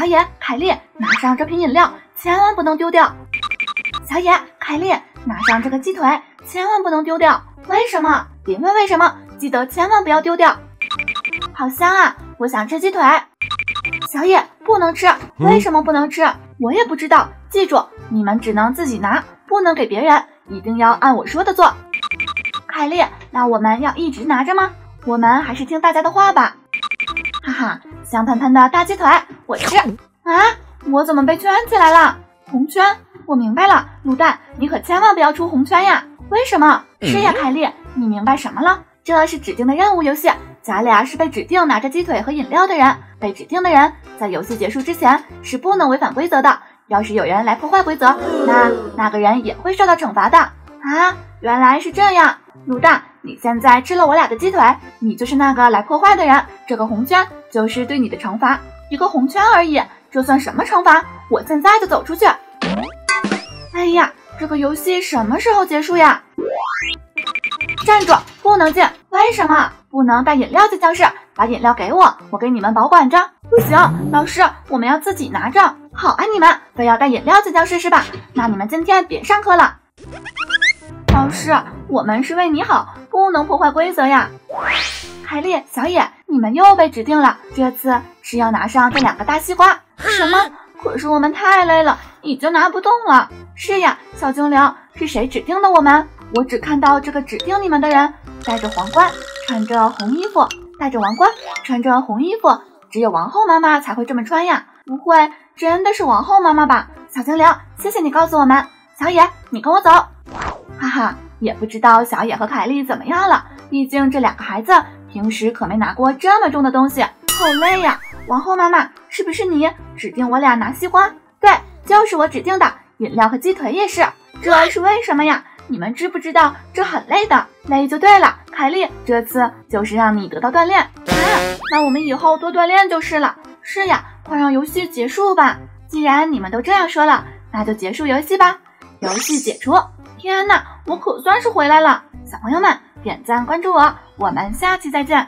小野、凯莉，拿上这瓶饮料，千万不能丢掉。小野、凯莉，拿上这个鸡腿，千万不能丢掉。为什么？别问为什么，记得千万不要丢掉。好香啊！我想吃鸡腿。小野，不能吃。为什么不能吃？我也不知道。记住，你们只能自己拿，不能给别人，一定要按我说的做。凯莉，那我们要一直拿着吗？我们还是听大家的话吧。哈哈，香喷喷的大鸡腿，我吃啊！我怎么被圈起来了？红圈，我明白了。卤蛋，你可千万不要出红圈呀！为什么？是呀，凯莉，你明白什么了？这是指定的任务游戏，贾里亚是被指定拿着鸡腿和饮料的人。被指定的人在游戏结束之前是不能违反规则的。要是有人来破坏规则，那个人也会受到惩罚的。啊，原来是这样。卤蛋，你现在吃了我俩的鸡腿，你就是那个来破坏的人，这个红圈就是对你的惩罚，一个红圈而已，这算什么惩罚？我现在就走出去。哎呀，这个游戏什么时候结束呀？站住，不能进！为什么？不能带饮料进教室，把饮料给我，我给你们保管着。不行，老师，我们要自己拿着。好啊，你们非要带饮料进教室是吧？那你们今天别上课了。老师，我们是为你好，不能破坏规则呀！海丽、小野，你们又被指定了，这次是要拿上这两个大西瓜。什么？可是我们太累了，已经拿不动了。是呀，小精灵，是谁指定的我们？我只看到这个指定你们的人，戴着皇冠，穿着红衣服，戴着王冠，穿着红衣服，只有王后妈妈才会这么穿呀！不会真的是王后妈妈吧？小精灵，谢谢你告诉我们。小野，你跟我走。哈哈，也不知道小野和凯莉怎么样了，毕竟这两个孩子平时可没拿过这么重的东西，好累呀！王后妈妈，是不是你指定我俩拿西瓜？对，就是我指定的，饮料和鸡腿也是。这是为什么呀？你们知不知道这很累的？累就对了，凯莉，这次就是让你得到锻炼。那我们以后多锻炼就是了。是呀，快让游戏结束吧。既然你们都这样说了，那就结束游戏吧。游戏解除。天哪，我可算是回来了！小朋友们，点赞关注我，我们下期再见。